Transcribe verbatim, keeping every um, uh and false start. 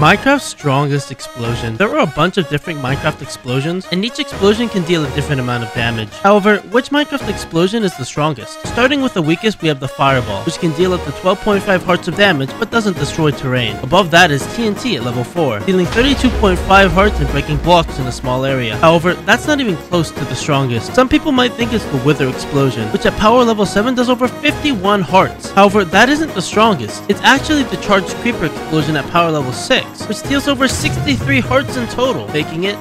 Minecraft's strongest explosion. There are a bunch of different Minecraft explosions, and each explosion can deal a different amount of damage. However, which Minecraft explosion is the strongest? Starting with the weakest, we have the fireball, which can deal up to twelve point five hearts of damage, but doesn't destroy terrain. Above that is T N T at level four, dealing thirty-two point five hearts and breaking blocks in a small area. However, that's not even close to the strongest. Some people might think it's the wither explosion, which at power level seven does over fifty-one hearts. However, that isn't the strongest. It's actually the charged creeper explosion at power level six, which deals over sixty-three hearts in total, making it